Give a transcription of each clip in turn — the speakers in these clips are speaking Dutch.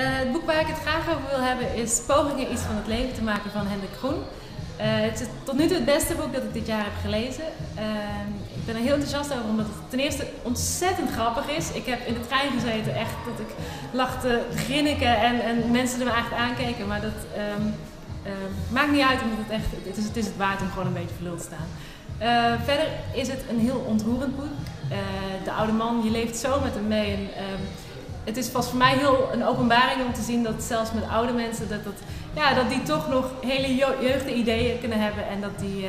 Het boek waar ik het graag over wil hebben is Pogingen iets van het leven te maken van Hendrik Groen. Het is tot nu toe het beste boek dat ik dit jaar heb gelezen. Ik ben er heel enthousiast over omdat het ten eerste ontzettend grappig is. Ik heb in de trein gezeten echt dat ik lachte, grinniken en mensen er me eigenlijk aankeken. Maar dat maakt niet uit omdat het is het waard om gewoon een beetje verluld te staan. Verder is het een heel ontroerend boek. De oude man, je leeft zo met hem mee. En, het is vast voor mij heel een openbaring om te zien dat zelfs met oude mensen dat die toch nog hele jeugdige ideeën kunnen hebben en dat die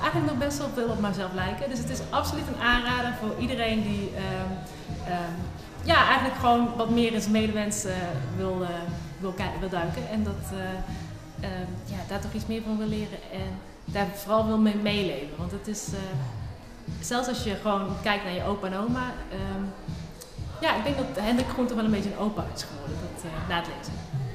eigenlijk nog best wel veel op mijzelf lijken. Dus het is absoluut een aanrader voor iedereen die eigenlijk gewoon wat meer in zijn medemens wil duiken en dat, daar toch iets meer van wil leren en daar vooral wil mee meeleven. Want het is, zelfs als je gewoon kijkt naar je opa en oma, ik denk dat Hendrik Groen toch wel een beetje een opa is geworden na het lezen.